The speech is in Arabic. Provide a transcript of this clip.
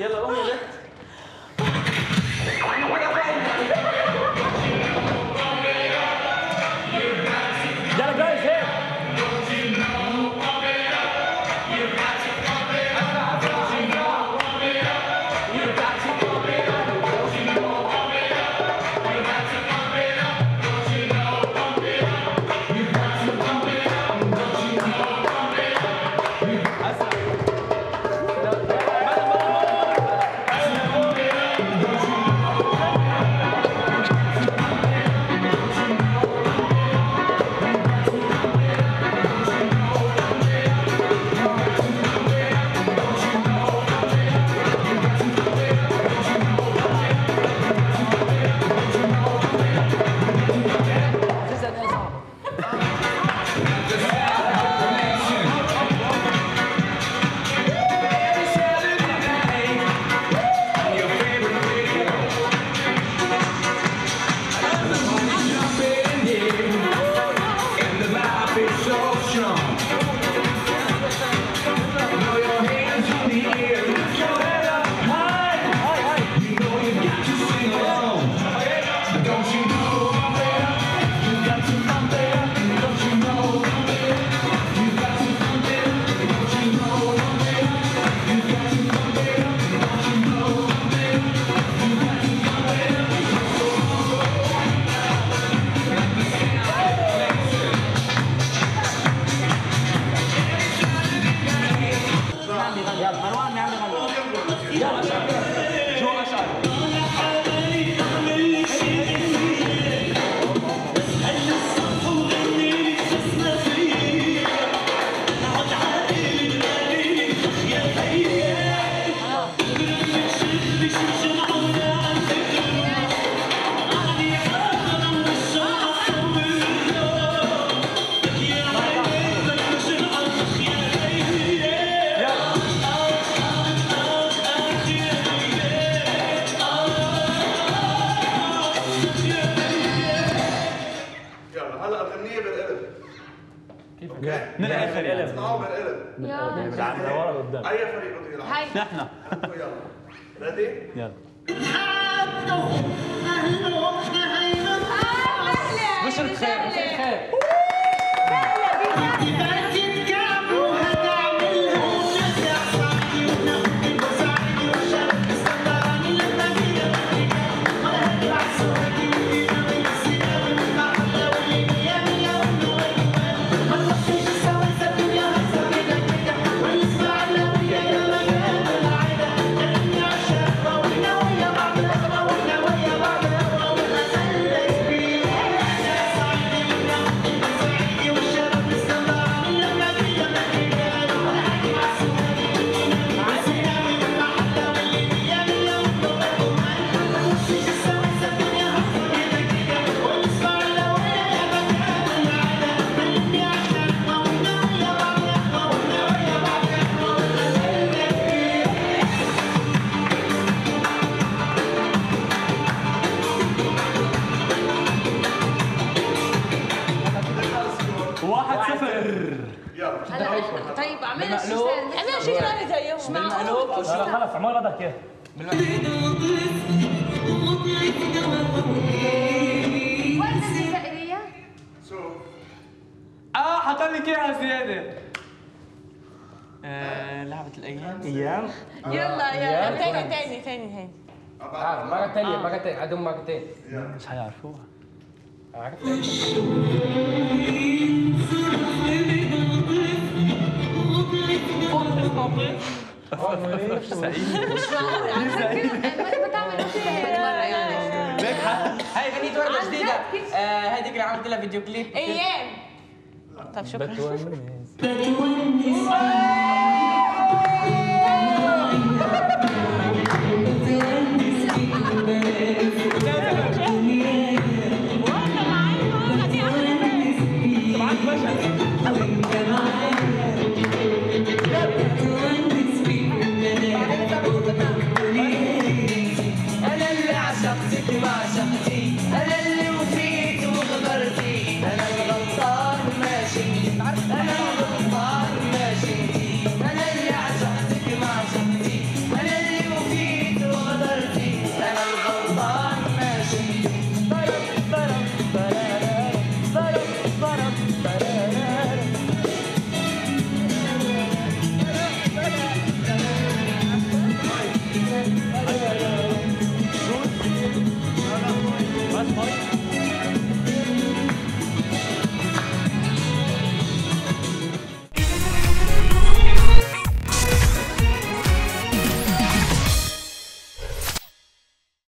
يلا قومي يا بنت. يلا جايز هيك. نلعب بالقلم، نلعب بالقلم، نلعب لورا لقدام، اي فريق بده يلعب، نحن يلا ريدي؟ يلا بشرة خير، بشرة خير طيب اعملها شي سهل اعملها شي ثاني زيهم مش معقول خلص عمر ردك اياه وين الزائريه؟ شو؟ حط لك اياها زياده لعبة الايام ايام يلا يلا ثاني مرة ثانية عندهم مرتين مش هيعرفوها هاي غنيت وردة جديدة هذيك اللي عملت لها فيديو كليب ايام طيب شكرا